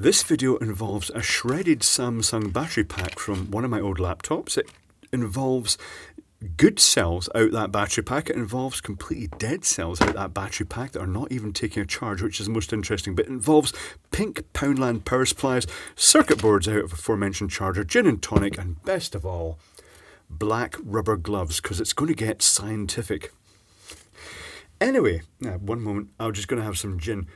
This video involves a shredded Samsung battery pack from one of my old laptops. It involves good cells out that battery pack. It involves completely dead cells out that battery pack that are not even taking a charge, which is the most interesting bit. It involves pink Poundland power supplies, circuit boards out of aforementioned charger, gin and tonic, and best of all, black rubber gloves, because it's going to get scientific. Anyway, one moment, I'm just going to have some gin.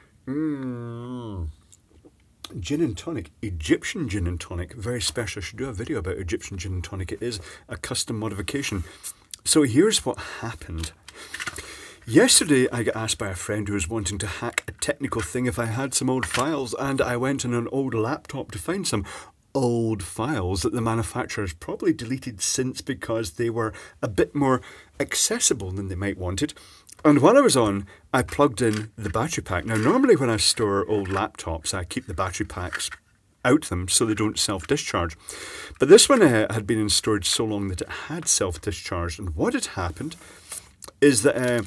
Gin and tonic, Egyptian gin and tonic, very special. I should do a video about Egyptian gin and tonic. It is a custom modification. So here's what happened. Yesterday I got asked by a friend who was wanting to hack a technical thing if I had some old files, and I went on an old laptop to find some old files that the manufacturers probably deleted since because they were a bit more accessible than they might wanted. And while I was on, I plugged in the battery pack. Now, normally when I store old laptops, I keep the battery packs out them so they don't self-discharge. But this one had been in storage so long that it had self-discharged. And what had happened is that,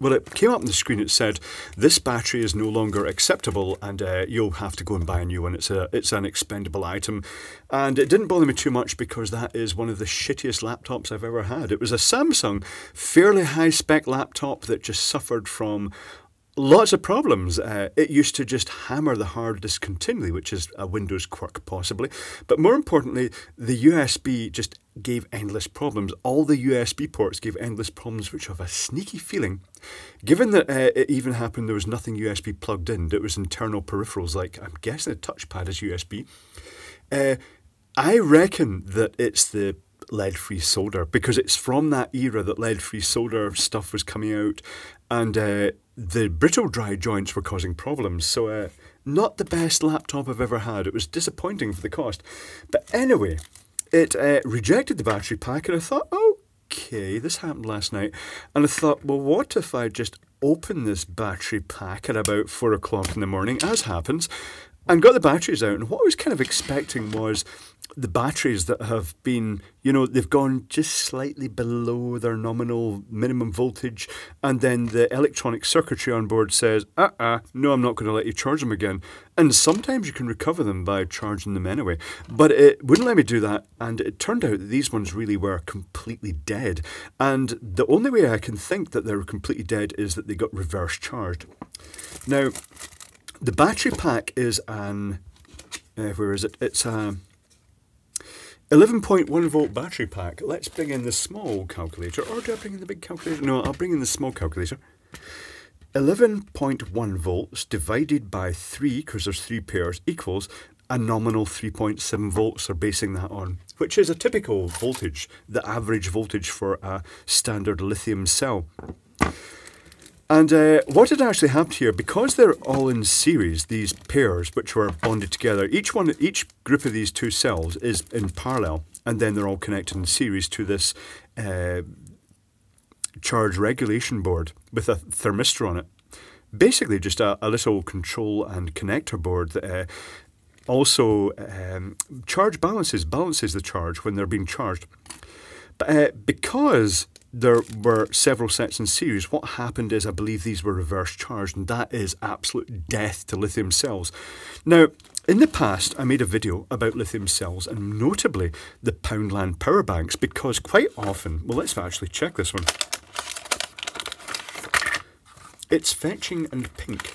well, it came up on the screen. It said, "This battery is no longer acceptable, and you'll have to go and buy a new one. It's an expendable item." And it didn't bother me too much because that is one of the shittiest laptops I've ever had. It was a Samsung, fairly high-spec laptop that just suffered from lots of problems. It used to just hammer the hard disk continually, which is a Windows quirk possibly. But more importantly, the USB just gave endless problems. All the USB ports gave endless problems, which I have a sneaky feeling, given that it even happened there was nothing USB plugged in. It was internal peripherals, like I'm guessing a touchpad is USB. I reckon that it's the lead-free solder, because it's from that era that lead-free solder stuff was coming out, and the brittle dry joints were causing problems. So not the best laptop I've ever had. It was disappointing for the cost. But anyway, it rejected the battery pack, and I thought, okay, this happened last night. And I thought, well, what if I just open this battery pack at about 4 o'clock in the morning, as happens, and got the batteries out? And what I was kind of expecting was the batteries that have been, you know, they've gone just slightly below their nominal minimum voltage, and then the electronic circuitry on board says, no, I'm not going to let you charge them again. And sometimes you can recover them by charging them anyway. But it wouldn't let me do that, and it turned out that these ones really were completely dead. And the only way I can think that they were completely dead is that they got reverse charged. Now, the battery pack is an, where is it? It's a 11.1 volt battery pack. Let's bring in the small calculator. Or do I bring in the big calculator? No, I'll bring in the small calculator. 11.1 volts divided by 3, because there's 3 pairs, equals a nominal 3.7 volts they're basing that on, which is a typical voltage, the average voltage for a standard lithium cell. And what had actually happened here, because they're all in series, these pairs which were bonded together, each group of these two cells is in parallel, and then they're all connected in series to this charge regulation board with a thermistor on it. Basically just a little control and connector board that also charge balances the charge when they're being charged. But because there were several sets in series, what happened is I believe these were reverse charged, and that is absolute death to lithium cells. Now, in the past, I made a video about lithium cells, and notably the Poundland power banks, because quite often, well, let's actually check this one. It's fetching and pink.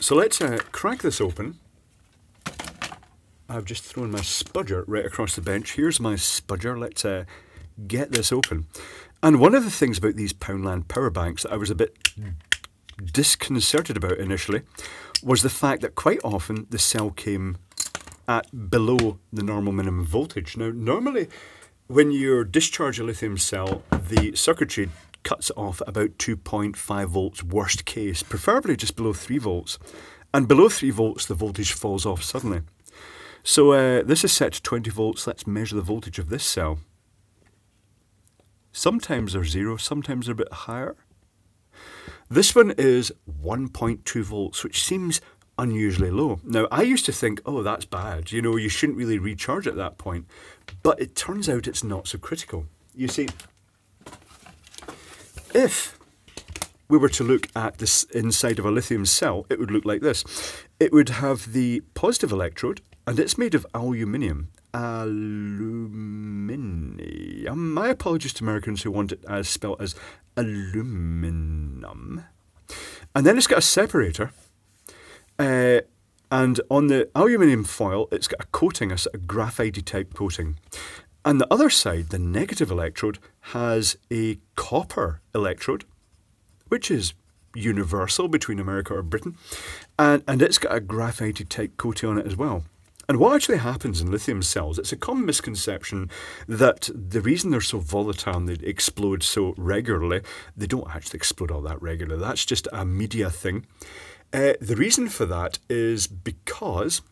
So let's crack this open. I've just thrown my spudger right across the bench. Here's my spudger. Let's get this open. And one of the things about these Poundland power banks that I was a bit disconcerted about initially was the fact that quite often the cell came at below the normal minimum voltage. Now, normally when you discharge a lithium cell, the circuitry cuts it off at about 2.5 volts worst case, preferably just below 3 volts. And below 3 volts, the voltage falls off suddenly. So this is set to 20 volts. Let's measure the voltage of this cell. Sometimes they're zero, sometimes they're a bit higher. This one is 1.2 volts, which seems unusually low. Now, I used to think, oh, that's bad. You know, you shouldn't really recharge at that point. But it turns out it's not so critical. You see, if we were to look at this inside of a lithium cell, it would look like this. It would have the positive electrode, and it's made of aluminium. Aluminium. My apologies to Americans who want it as spelled as aluminum. And then it's got a separator. And on the aluminium foil, it's got a coating, a sort of graphite type coating. And the other side, the negative electrode, has a copper electrode, which is universal between America or Britain, and it's got a graphite type coating on it as well. And what actually happens in lithium cells, it's a common misconception that the reason they're so volatile and they explode so regularly, they don't actually explode all that regularly, that's just a media thing. The reason for that is because,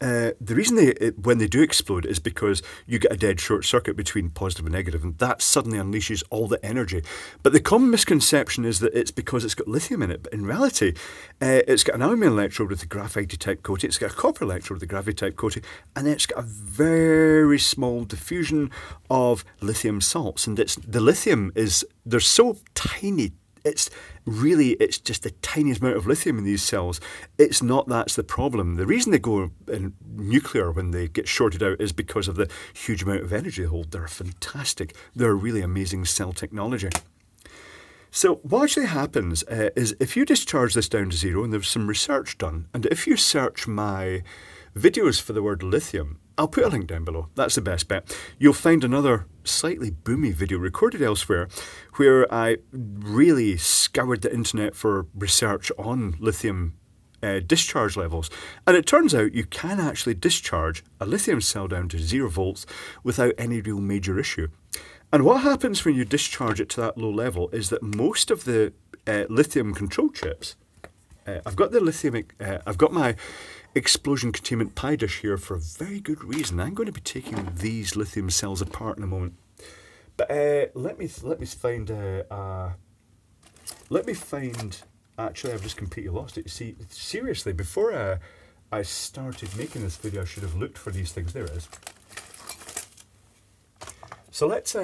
when they do explode is because you get a dead short circuit between positive and negative, and that suddenly unleashes all the energy. But the common misconception is that it's because it's got lithium in it, but in reality, it's got an aluminium electrode with a graphite type coating, it's got a copper electrode with a graphite type coating, and it's got a very small diffusion of lithium salts, and the lithium is, they're so tiny. It's just the tiniest amount of lithium in these cells. It's not that's the problem. The reason they go in nuclear when they get shorted out is because of the huge amount of energy they hold. They're fantastic. They're really amazing cell technology. So what actually happens is if you discharge this down to zero, and there's some research done, and if you search my videos for the word lithium, I'll put a link down below, that's the best bet. You'll find another slightly boomy video recorded elsewhere where I really scoured the internet for research on lithium discharge levels. And it turns out you can actually discharge a lithium cell down to 0 volts without any real major issue. And what happens when you discharge it to that low level is that most of the lithium control chips, I've got my explosion containment pie dish here for a very good reason. I'm going to be taking these lithium cells apart in a moment. But let me find. Actually, I've just completely lost it. You see, seriously, before I started making this video, I should have looked for these things. There it is. So let's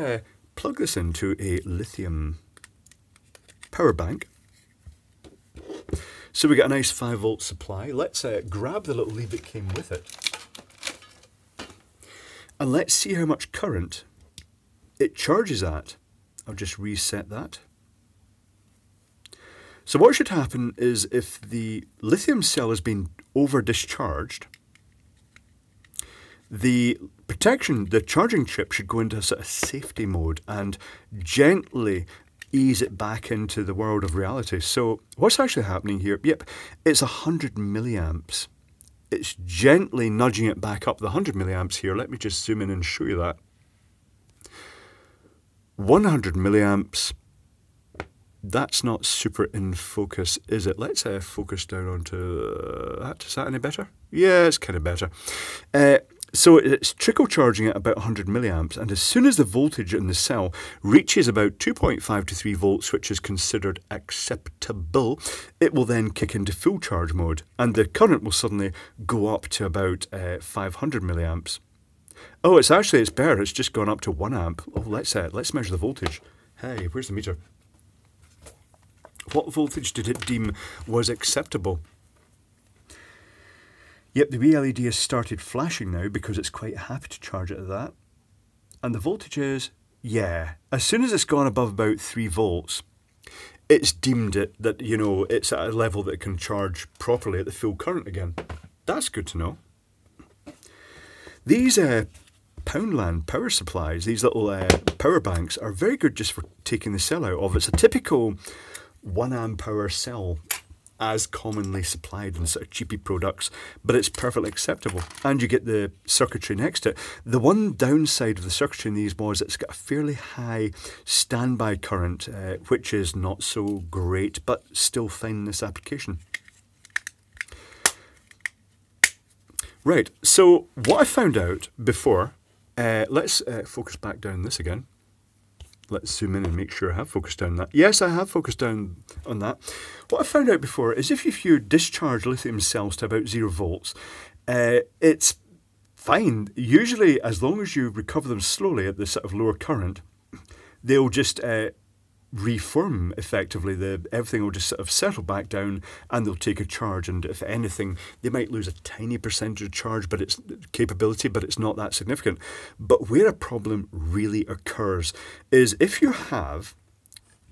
plug this into a lithium power bank. So we got a nice 5-volt supply. Let's grab the little lead that came with it. And let's see how much current it charges at. I'll just reset that. So what should happen is if the lithium cell has been over-discharged, the protection, the charging chip should go into a sort of safety mode and gently ease it back into the world of reality. So what's actually happening here? Yep, it's 100 milliamps. It's gently nudging it back up the 100 milliamps here. Let me just zoom in and show you that. 100 milliamps. That's not super in focus, is it? Let's focus down onto that. Is that any better? Yeah, it's kind of better. So it's trickle charging at about 100 milliamps, and as soon as the voltage in the cell reaches about 2.5 to 3 volts, which is considered acceptable, it will then kick into full charge mode, and the current will suddenly go up to about 500 milliamps. Oh, it's better, it's just gone up to 1 amp. Oh, let's measure the voltage. Hey, where's the meter? What voltage did it deem was acceptable? Yep, the wee LED has started flashing now because it's quite happy to charge it at that. And the voltage is, yeah, as soon as it's gone above about 3 volts, it's deemed it that, you know, it's at a level that it can charge properly at the full current again. That's good to know. These Poundland power supplies, these little power banks, are very good just for taking the cell out of. It's a typical 1 amp hour cell, as commonly supplied in sort of cheapy products, but it's perfectly acceptable. And you get the circuitry next to it. The one downside of the circuitry in these was it's got a fairly high standby current, which is not so great, but still fine in this application. Right, so what I found out before, let's focus back down this again. Let's zoom in and make sure I have focused down that. Yes, I have focused down on that. What I found out before is if you discharge lithium cells to about 0 volts, it's fine. Usually, as long as you recover them slowly at the sort of lower current, they'll just reform effectively. Everything will just sort of settle back down and they'll take a charge, and if anything they might lose a tiny percentage of charge, but it's capability, but it's not that significant. But where a problem really occurs is if you have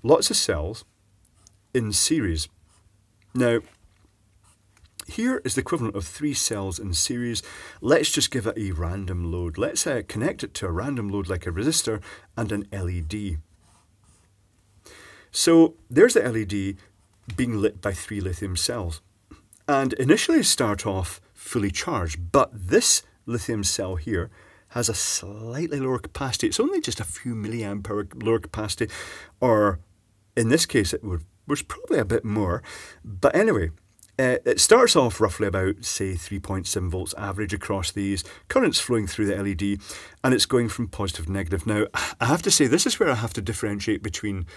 lots of cells in series. Now here is the equivalent of 3 cells in series. Let's just give it a random load. Let's connect it to a random load like a resistor and an LED. So there's the LED being lit by 3 lithium cells, and initially start off fully charged, but this lithium cell here has a slightly lower capacity. It's only just a few milliamp hour lower capacity, or in this case it was probably a bit more, but anyway, it starts off roughly about, say, 3.7 volts average across these. Current's flowing through the LED, and it's going from positive to negative. Now, I have to say, this is where I have to differentiate between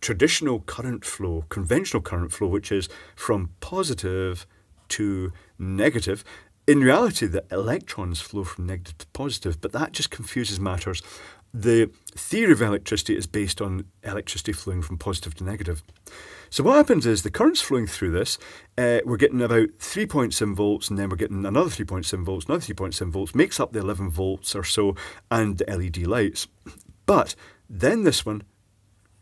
traditional current flow, conventional current flow, which is from positive to negative. In reality, the electrons flow from negative to positive, but that just confuses matters. The theory of electricity is based on electricity flowing from positive to negative. So what happens is the current's flowing through this, we're getting about 3.7 volts, and then we're getting another 3.7 volts, another 3.7 volts, makes up the 11 volts or so, and the LED lights. But then this one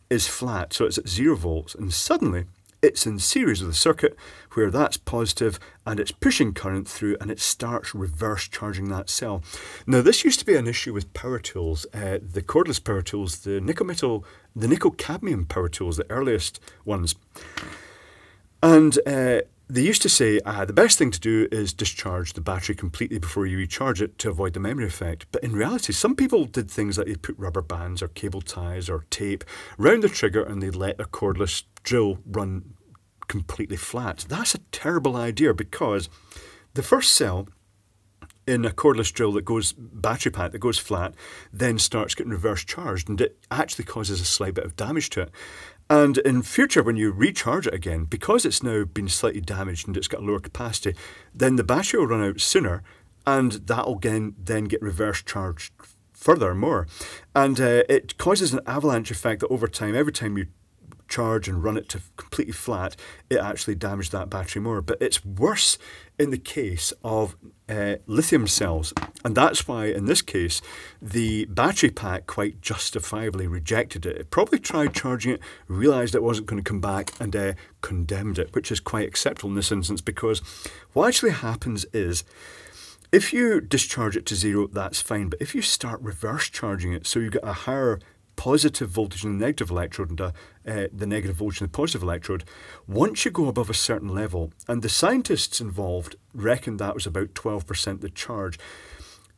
is flat, so it's at 0 volts, and suddenly it's in series with the circuit where that's positive and it's pushing current through, and it starts reverse charging that cell. Now this used to be an issue with power tools, the cordless power tools, the nickel cadmium power tools, the earliest ones. And they used to say the best thing to do is discharge the battery completely before you recharge it to avoid the memory effect. But in reality, some people did things like they put rubber bands or cable ties or tape round the trigger and they let a cordless drill run completely flat. That's a terrible idea, because the first cell in a cordless drill that goes battery pack that goes flat then starts getting reverse charged, and it actually causes a slight bit of damage to it. And in future, when you recharge it again, because it's now been slightly damaged and it's got a lower capacity, then the battery will run out sooner, and that'll then get reverse charged furthermore, and it causes an avalanche effect that over time, every time you charge and run it to completely flat, it actually damaged that battery more. But it's worse in the case of lithium cells, and that's why in this case the battery pack quite justifiably rejected it. It probably tried charging it, realised it wasn't going to come back, and condemned it, which is quite acceptable in this instance, because what actually happens is if you discharge it to 0, that's fine, but if you start reverse charging it, so you get a higher positive voltage in the negative electrode and the negative voltage in the positive electrode, once you go above a certain level, and the scientists involved reckoned that was about 12% the charge.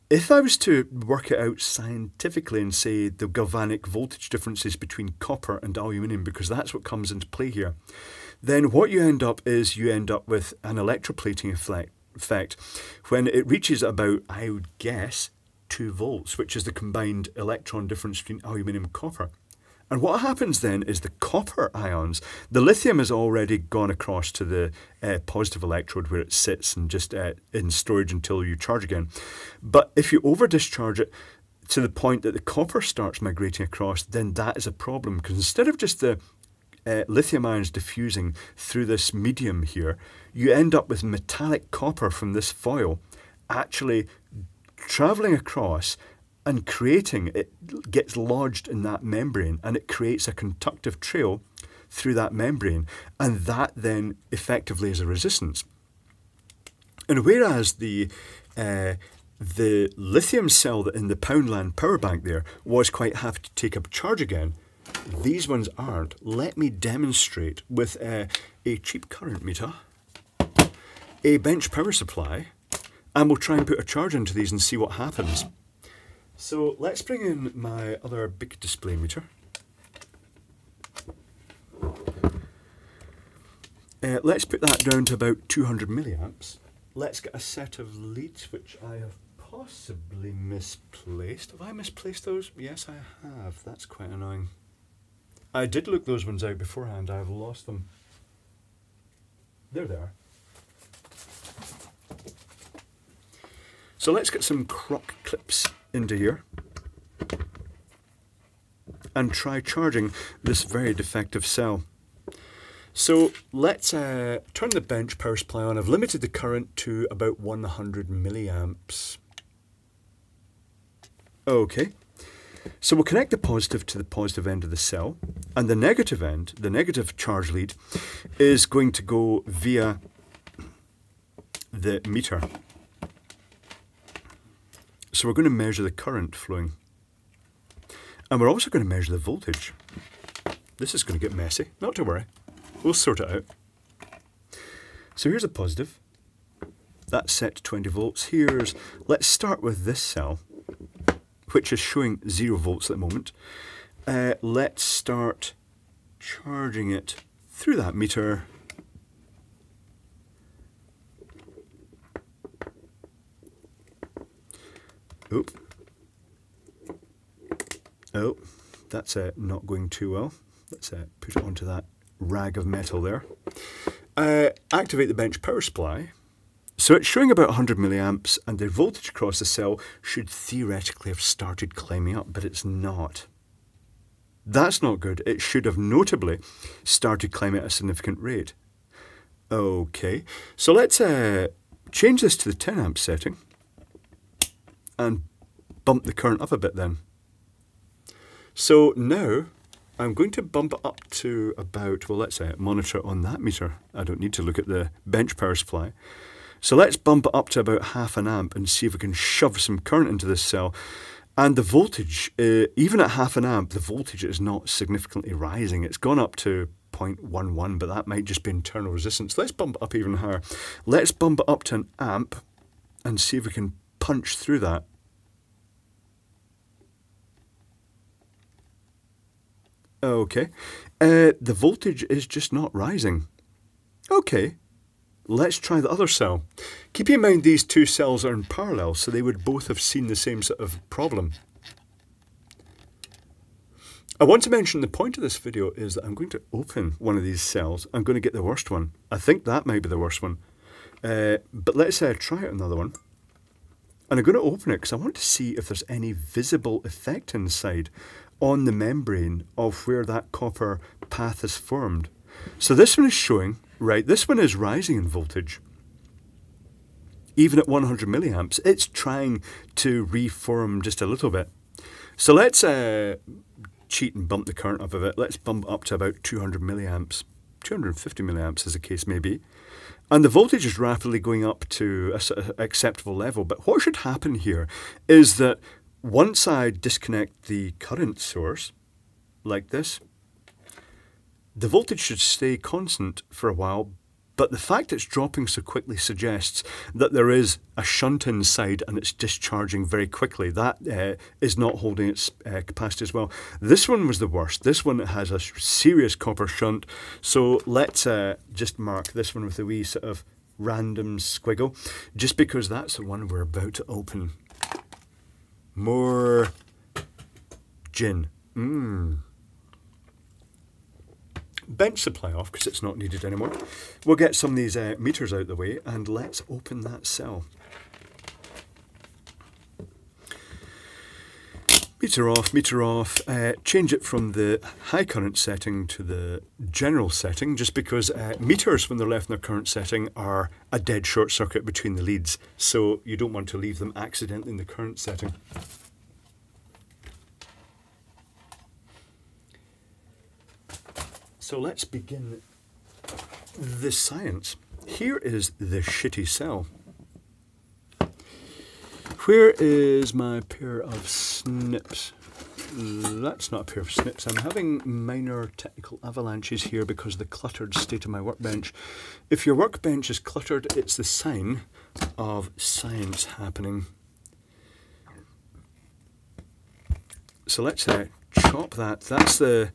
If I was to work it out scientifically and say the galvanic voltage differences between copper and aluminium, because that's what comes into play here, then what you end up is you end up with an electroplating effect when it reaches about, I would guess, 2 volts, which is the combined electron difference between aluminium and copper. And what happens then is the copper ions, the lithium has already gone across to the positive electrode where it sits and just in storage until you charge again. But if you over discharge it to the point that the copper starts migrating across, then that is a problem, because instead of just the lithium ions diffusing through this medium here, you end up with metallic copper from this foil actually travelling across and creating, it gets lodged in that membrane, and it creates a conductive trail through that membrane, and that then effectively is a resistance. And whereas the lithium cell that in the Poundland power bank there was quite happy to take up charge again, these ones aren't. Let me demonstrate with a cheap current meter, a bench power supply, and we'll try and put a charge into these and see what happens. So let's bring in my other big display meter. Let's put that down to about 200 milliamps. Let's get a set of leads which I have possibly misplaced. Have I misplaced those? Yes, I have. That's quite annoying. I did look those ones out beforehand. I've lost them. There they are. So let's get some croc clips into here. and try charging this very defective cell. So let's turn the bench power supply on. I've limited the current to about 100 milliamps. Okay, so we'll connect the positive to the positive end of the cell, and the negative end, the negative charge lead, is going to go via the meter. So we're going to measure the current flowing, and we're also going to measure the voltage. This is going to get messy, not to worry. We'll sort it out. So here's a positive. That's set to 20 volts. Here's, let's start with this cell, which is showing 0 volts at the moment. Let's start charging it through that meter. Oop. Oh, that's not going too well. Let's put it onto that rag of metal there. Activate the bench power supply. So it's showing about 100 milliamps, and the voltage across the cell should theoretically have started climbing up, but it's not. That's not good. It should have notably started climbing at a significant rate. Okay, so let's change this to the 10 amp setting and bump the current up a bit then. So now I'm going to bump it up to about, well, let's monitor on that meter. I don't need to look at the bench power supply. So let's bump it up to about 0.5 amp and see if we can shove some current into this cell. And the voltage, even at 0.5 amp, the voltage is not significantly rising. It's gone up to 0.11, but that might just be internal resistance. Let's bump it up even higher. Let's bump it up to 1 amp and see if we can punch through that. Okay, the voltage is just not rising. Okay, let's try the other cell. Keep in mind these two cells are in parallel, so they would both have seen the same sort of problem. I want to mention the point of this video is that I'm going to open one of these cells. I'm going to get the worst one. I think that might be the worst one. But let's try out another one. And I'm going to open it because I want to see if there's any visible effect inside on the membrane of where that copper path is formed. So this one is showing, right, this one is rising in voltage. Even at 100 milliamps, it's trying to reform just a little bit. So let's cheat and bump the current up a bit. Let's bump up to about 200 milliamps, 250 milliamps as the case may be. And the voltage is rapidly going up to a sort of acceptable level. But what should happen here is that once I disconnect the current source, like this, the voltage should stay constant for a while, but the fact it's dropping so quickly suggests that there is a shunt inside and it's discharging very quickly. That is not holding its capacity as well. This one was the worst. This one has a serious copper shunt. So let's just mark this one with a wee sort of random squiggle, just because that's the one we're about to open. More gin. Bench supply off because it's not needed anymore. We'll get some of these meters out of the way and let's open that cell. Meter off, meter off. Change it from the high current setting to the general setting just because meters, when they're left in their current setting, are a dead short circuit between the leads. So you don't want to leave them accidentally in the current setting. So let's begin the science. Here is the shitty cell. Where is my pair of snips? That's not a pair of snips. I'm having minor technical avalanches here because of the cluttered state of my workbench. If your workbench is cluttered, it's the sign of science happening. So let's chop that. That's the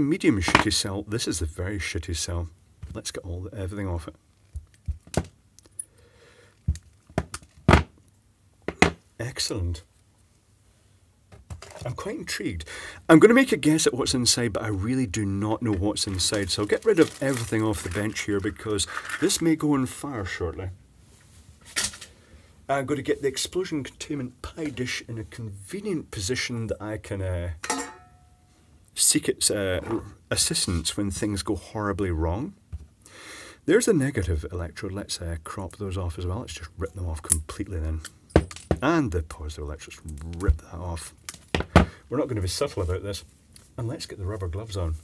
medium shitty cell. This is the very shitty cell. Let's get all everything off it. Excellent. I'm quite intrigued. I'm going to make a guess at what's inside, but I really do not know what's inside. So I'll get rid of everything off the bench here because this may go on fire shortly. I'm going to get the explosion containment pie dish in a convenient position that I can seek its assistance when things go horribly wrong. There's a negative electrode. Let's crop those off as well. Let's just rip them off completely then. And the positive electrodes, rip that off. We're not going to be subtle about this. And let's get the rubber gloves on.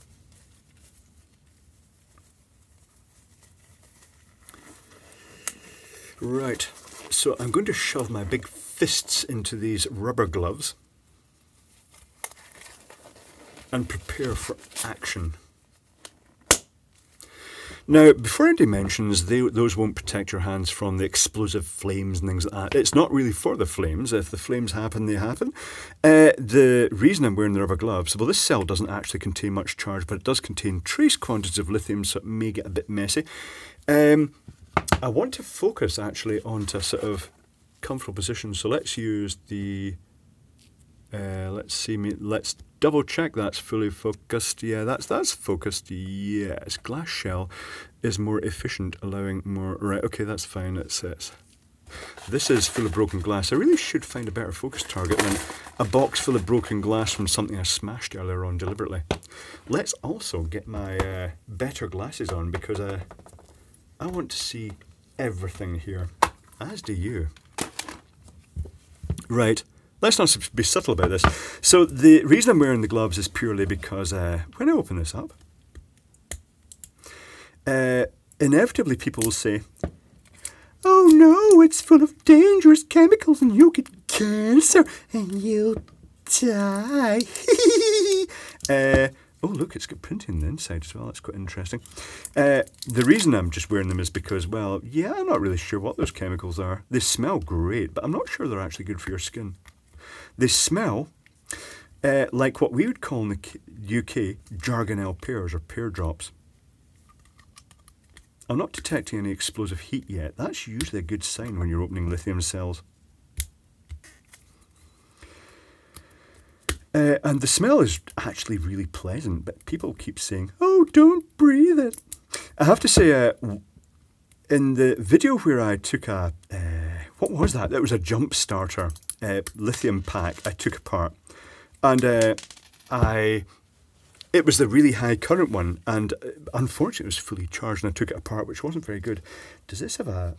Right, so I'm going to shove my big fists into these rubber gloves and prepare for action. Now, before anybody mentions, those won't protect your hands from the explosive flames and things like that. It's not really for the flames. If the flames happen, they happen. The reason I'm wearing the rubber gloves, well, this cell doesn't actually contain much charge, but it does contain trace quantities of lithium, so it may get a bit messy. I want to focus actually onto a sort of comfortable position, so let's use the, let's double check that's fully focused. Yeah, that's focused. Yes, glass shell is more efficient, allowing more. Right, okay, that's fine. This is full of broken glass. I really should find a better focus target than a box full of broken glass from something I smashed earlier on deliberately. Let's also get my better glasses on, because I want to see everything here, as do you. Right. Let's not be subtle about this. So the reason I'm wearing the gloves is purely because when I open this up, inevitably people will say, "Oh no, it's full of dangerous chemicals and you'll get cancer and you'll die." Oh look, it's got printing on the inside as well, that's quite interesting. The reason I'm just wearing them is because, well, yeah, I'm not really sure what those chemicals are. They smell great, but I'm not sure they're actually good for your skin. They smell like what we would call in the UK jargonelle pears or pear drops. I'm not detecting any explosive heat yet. That's usually a good sign when you're opening lithium cells. And the smell is actually really pleasant, but people keep saying, "Oh, don't breathe it." I have to say, in the video where I took a, what was that? That was a jump starter. Lithium pack I took apart, and it was the really high current one, and unfortunately it was fully charged and I took it apart, which wasn't very good. Does this have a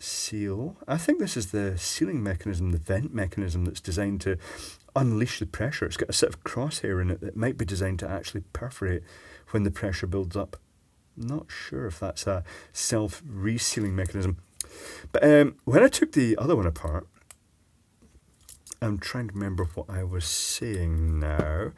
seal? I think this is the sealing mechanism, the vent mechanism that's designed to unleash the pressure. It's got a set of crosshair in it that might be designed to actually perforate when the pressure builds up. Not sure if that's a self-resealing mechanism. But when I took the other one apart, I'm trying to remember what I was saying now.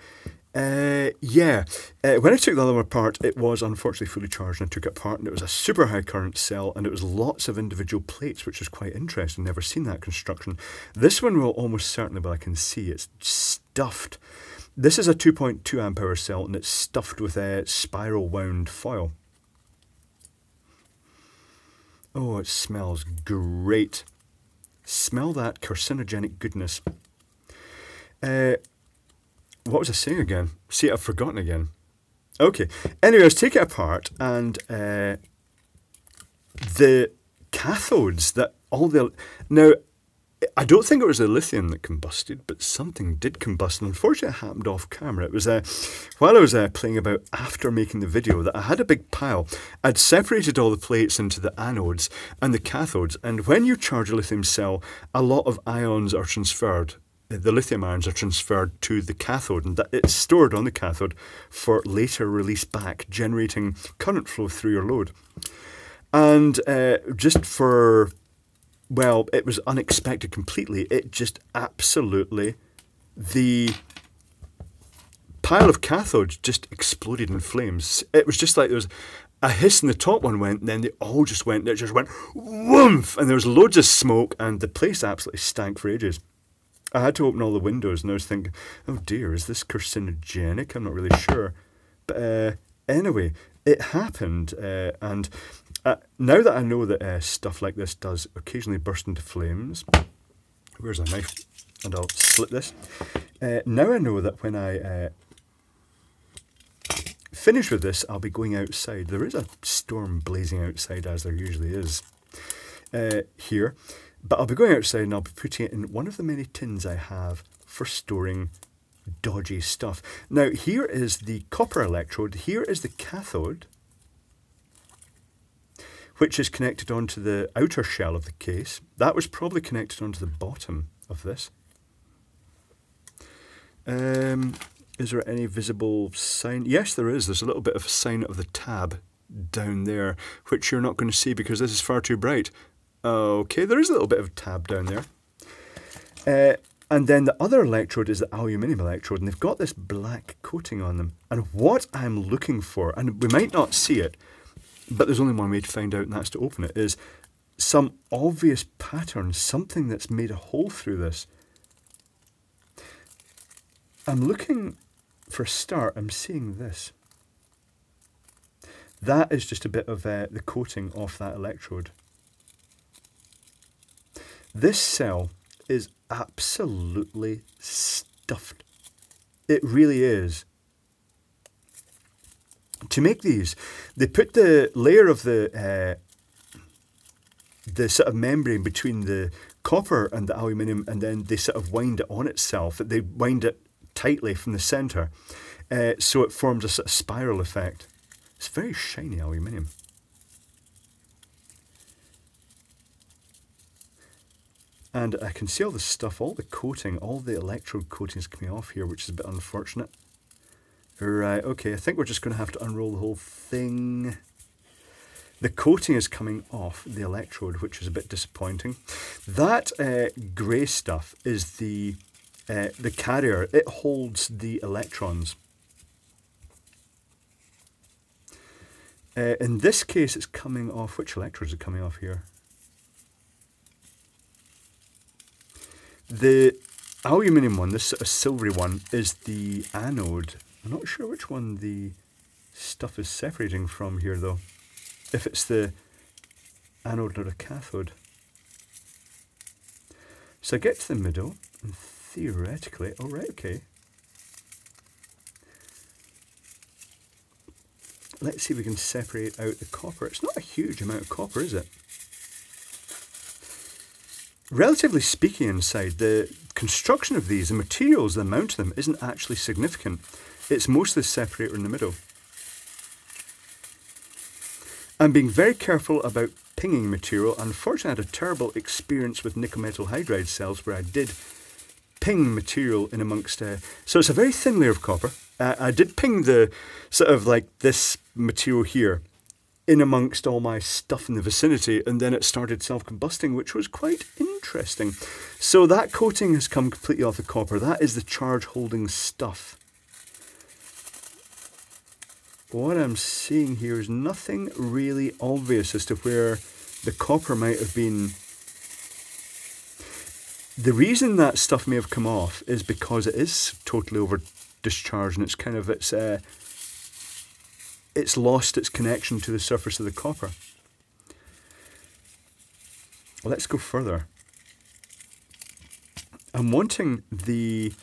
When I took the other one apart, it was unfortunately fully charged and I took it apart, and it was a super high current cell and it was lots of individual plates, which was quite interesting. Never seen that construction. This one will almost certainly, but I can see it's stuffed. This is a 2.2 amp hour cell and it's stuffed with a spiral wound foil. Oh, it smells great. Smell that carcinogenic goodness. What was I saying again? See, I've forgotten again. Okay. Anyway, let's take it apart, and the cathodes that all the... Now, I don't think it was the lithium that combusted, but something did combust, and unfortunately it happened off camera. It was while I was playing about after making the video that I had a big pile. I'd separated all the plates into the anodes and the cathodes, and when you charge a lithium cell, a lot of ions are transferred. The lithium ions are transferred to the cathode, and that it's stored on the cathode for later release back, generating current flow through your load. And just for... Well, it was unexpected completely. It just absolutely, the pile of cathodes just exploded in flames. It was just like there was a hiss and the top one went, and then they all just went, it just went woomph, and there was loads of smoke and the place absolutely stank for ages. I had to open all the windows and I was thinking, oh dear, is this carcinogenic? I'm not really sure. But anyway, it happened, and now that I know that stuff like this does occasionally burst into flames, where's a knife? And I'll slit this. Now I know that when I finish with this, I'll be going outside. There is a storm blazing outside, as there usually is here, but I'll be going outside and I'll be putting it in one of the many tins I have for storing dodgy stuff. Now here is the copper electrode, here is the cathode, which is connected onto the outer shell of the case. That was probably connected onto the bottom of this. Is there any visible sign? Yes, there is. There's a little bit of a sign of the tab down there, which you're not going to see because this is far too bright. Okay, there is a little bit of a tab down there. And then the other electrode is the aluminium electrode, and they've got this black coating on them. And what I'm looking for, and we might not see it, but there's only one way to find out, and that's to open it, is some obvious pattern, something that's made a hole through this. I'm looking for a start, I'm seeing this. That is just a bit of the coating off that electrode. This cell is absolutely stuffed. It really is. To make these, they put the layer of the sort of membrane between the copper and the aluminium, and then they sort of wind it on itself. They wind it tightly from the centre, so it forms a sort of spiral effect. It's very shiny aluminium. And I can see all the stuff, all the coating, all the electrode coatings coming off here, which is a bit unfortunate. Right, okay, I think we're just going to have to unroll the whole thing. The coating is coming off the electrode, which is a bit disappointing. That grey stuff is the carrier. It holds the electrons. In this case, it's coming off... Which electrodes are coming off here? The aluminium one, this sort of silvery one, is the anode. I'm not sure which one the stuff is separating from here, though. If it's the anode or the cathode. So I get to the middle, and theoretically... Oh, right, okay. Let's see if we can separate out the copper. It's not a huge amount of copper, is it? Relatively speaking inside, the construction of these, the materials, the amount of them, isn't actually significant. It's mostly the separator in the middle. I'm being very careful about pinging material. Unfortunately, I had a terrible experience with nickel metal hydride cells where I did ping material in amongst... So it's a very thin layer of copper. I did ping the sort of like this material here in amongst all my stuff in the vicinity, and then it started self-combusting, which was quite interesting. So that coating has come completely off the copper. That is the charge-holding stuff. What I'm seeing here is nothing really obvious as to where the copper might have been. The reason that stuff may have come off is because it is totally over-discharged, and it's kind of, it's lost its connection to the surface of the copper. Let's go further. I'm wanting the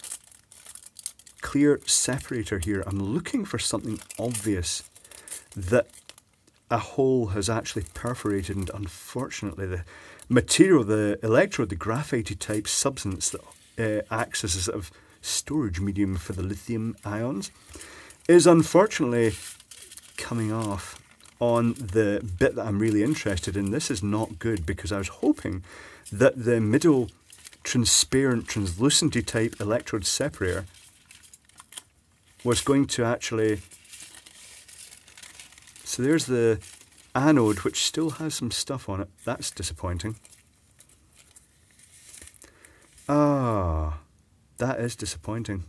clear separator here. I'm looking for something obvious that a hole has actually perforated, and unfortunately the material, the electrode, the graphite type substance that acts as a sort of storage medium for the lithium ions, is unfortunately coming off on the bit that I'm really interested in. This is not good, because I was hoping that the middle transparent, translucency type electrode separator was going to actually... So there's the anode, which still has some stuff on it. That's disappointing. Ah, that is disappointing.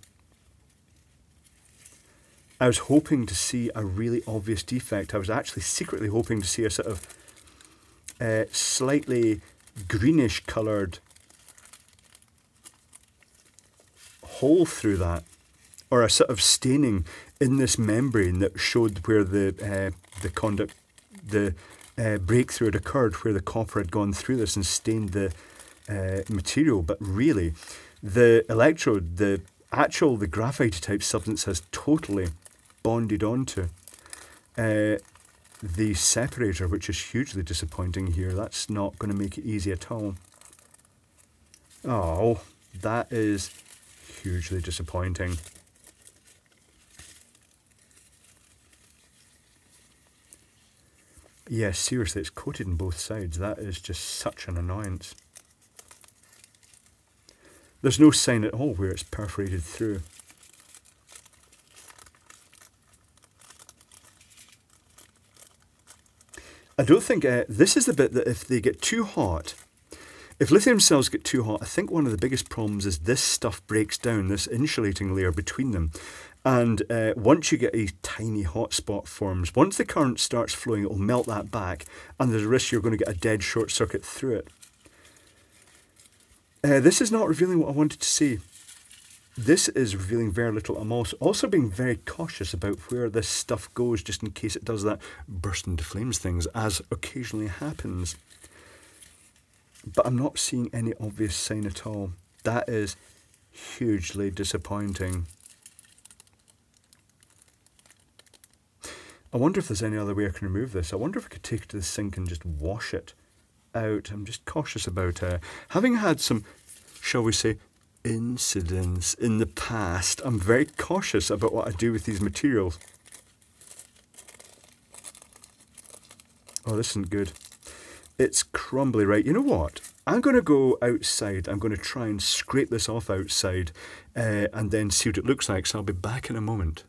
I was hoping to see a really obvious defect. I was actually secretly hoping to see a sort of slightly greenish coloured hole through that, or a sort of staining in this membrane that showed where the breakthrough had occurred, where the copper had gone through this and stained the material. But really, the electrode, the graphite type substance has totally bonded onto the separator, which is hugely disappointing here. That's not going to make it easy at all. Oh, that is hugely disappointing. Yeah, seriously, it's coated on both sides. That is just such an annoyance. There's no sign at all where it's perforated through. I don't think, this is the bit that if they get too hot, if lithium cells get too hot, I think one of the biggest problems is this stuff breaks down, this insulating layer between them. And once you get a tiny hot spot forms, once the current starts flowing, it will melt that back, and there's a risk you're going to get a dead short circuit through it. This is not revealing what I wanted to see. This is revealing very little. I'm also being very cautious about where this stuff goes, just in case it does that burst into flames things, as occasionally happens. But I'm not seeing any obvious sign at all. That is hugely disappointing. I wonder if there's any other way I can remove this. I wonder if I could take it to the sink and just wash it out. I'm just cautious about having had some, shall we say, incidents in the past. I'm very cautious about what I do with these materials. Oh, this isn't good. It's crumbly, right? You know what? I'm going to go outside. I'm going to try and scrape this off outside and then see what it looks like. So I'll be back in a moment.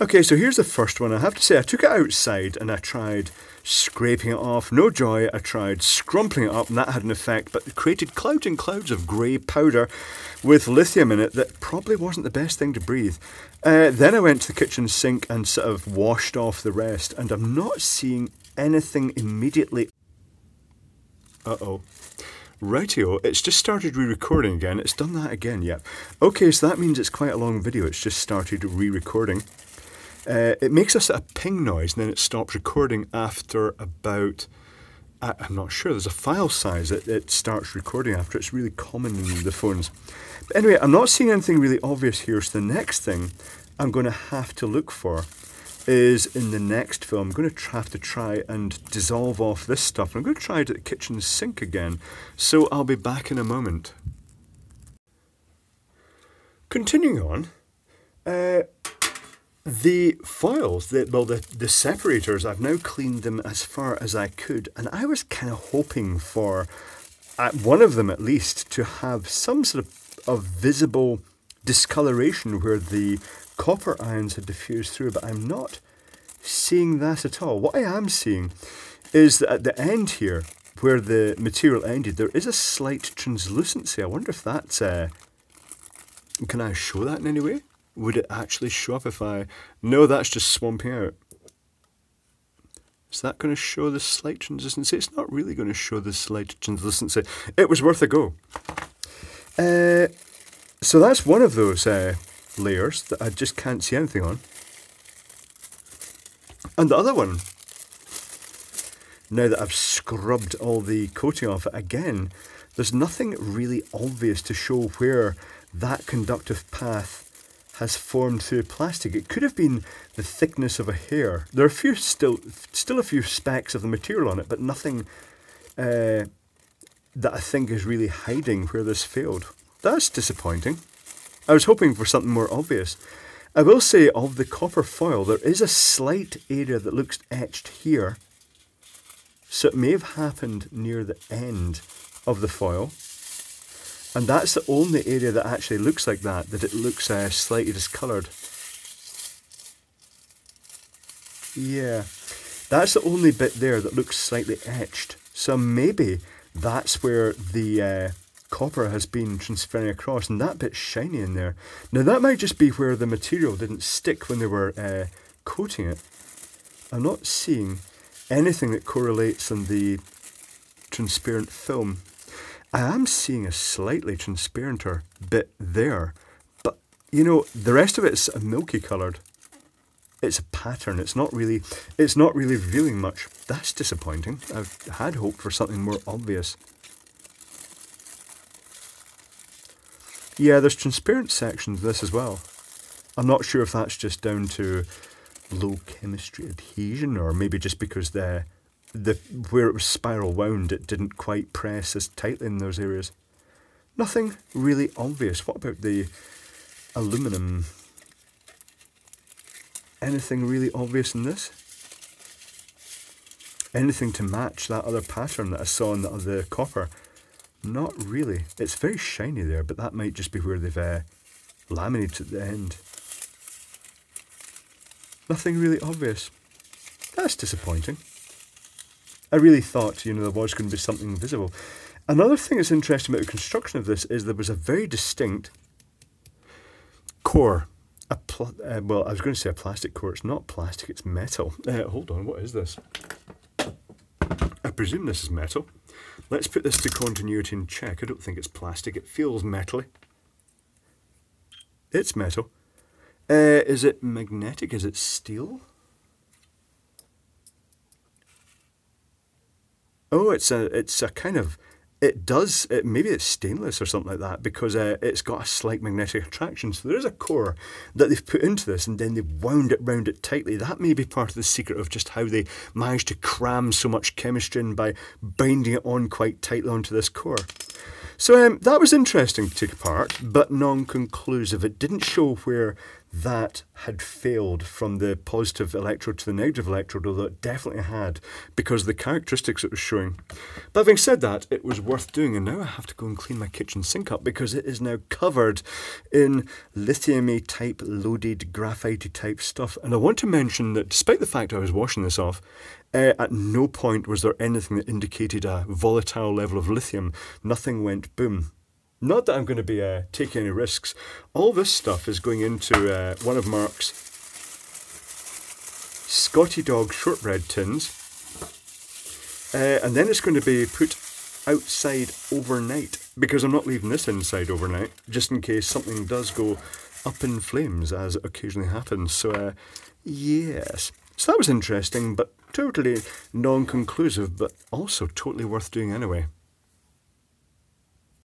Okay, so here's the first one. I have to say, I took it outside and I tried scraping it off. No joy. I tried scrumpling it up and that had an effect, but it created clouds and clouds of grey powder with lithium in it that probably wasn't the best thing to breathe. Then I went to the kitchen sink and sort of washed off the rest, and I'm not seeing anything immediately. Uh-oh. Rightio, it's just started re-recording again. It's done that again, yeah. Okay, so that means it's quite a long video. It's just started re-recording. It makes us a ping noise and then it stops recording after about, I'm not sure, there's a file size that it starts recording after. It's really common in the phones. But anyway, I'm not seeing anything really obvious here, so the next thing I'm going to have to look for is in the next film. I'm going to have to try and dissolve off this stuff. I'm going to try it at the kitchen sink again, so I'll be back in a moment. Continuing on, the foils, the separators, I've now cleaned them as far as I could, and I was kind of hoping for, one of them at least, to have some sort of visible discoloration where the copper ions had diffused through, but I'm not seeing that at all. What I am seeing is that at the end here, where the material ended, there is a slight translucency. I wonder if that's... can I show that in any way? Would it actually show up if I... No, that's just swamping out. Is that going to show the slight translucency? It's not really going to show the slight translucency. It was worth a go. So that's one of those layers that I just can't see anything on. And the other one, now that I've scrubbed all the coating off it again, there's nothing really obvious to show where that conductive path has formed through plastic. It could have been the thickness of a hair. There are a few still a few specks of the material on it, but nothing that I think is really hiding where this failed. That's disappointing. I was hoping for something more obvious. I will say, of the copper foil, there is a slight area that looks etched here. So it may have happened near the end of the foil. And that's the only area that actually looks like that, that it looks slightly discoloured. Yeah, that's the only bit there that looks slightly etched. So maybe that's where the... copper has been transferring across, and that bit's shiny in there. Now that might just be where the material didn't stick when they were coating it. I'm not seeing anything that correlates on the transparent film. I am seeing a slightly transparenter bit there, but you know, the rest of it's milky coloured. It's a pattern. It's not really revealing much. That's disappointing. I've had hoped for something more obvious. Yeah, there's transparent sections in this as well. I'm not sure if that's just down to low chemistry adhesion, or maybe just because where it was spiral wound, it didn't quite press as tightly in those areas. Nothing really obvious. What about the aluminum? Anything really obvious in this? Anything to match that other pattern that I saw in the other copper? Not really. It's very shiny there, but that might just be where they've laminated the end. Nothing really obvious. That's disappointing. I really thought, you know, there was going to be something visible. Another thing that's interesting about the construction of this is there was a very distinct core. Well, I was going to say a plastic core. It's not plastic, it's metal. Hold on, what is this? I presume this is metal. Let's put this to continuity in check. I don't think it's plastic. It feels metally. It's metal. Is it magnetic? Is it steel? Oh, it's a kind of... It does, maybe it's stainless or something like that, because it's got a slight magnetic attraction. So there is a core that they've put into this and then they've wound it round it tightly. That may be part of the secret of just how they managed to cram so much chemistry in by binding it on quite tightly onto this core. So that was interesting to take apart, but non-conclusive. It didn't show where that had failed from the positive electrode to the negative electrode, although it definitely had, because of the characteristics it was showing. But having said that, it was worth doing, and now I have to go and clean my kitchen sink up because it is now covered in lithium-y type, loaded, graphite-y type stuff. And I want to mention that despite the fact I was washing this off, at no point was there anything that indicated a volatile level of lithium. Nothing went boom. Not that I'm going to be taking any risks. All this stuff is going into one of Mark's Scotty Dog shortbread tins. And then it's going to be put outside overnight, because I'm not leaving this inside overnight, just in case something does go up in flames, as occasionally happens. So, yes. So that was interesting, but totally non-conclusive, but also totally worth doing anyway.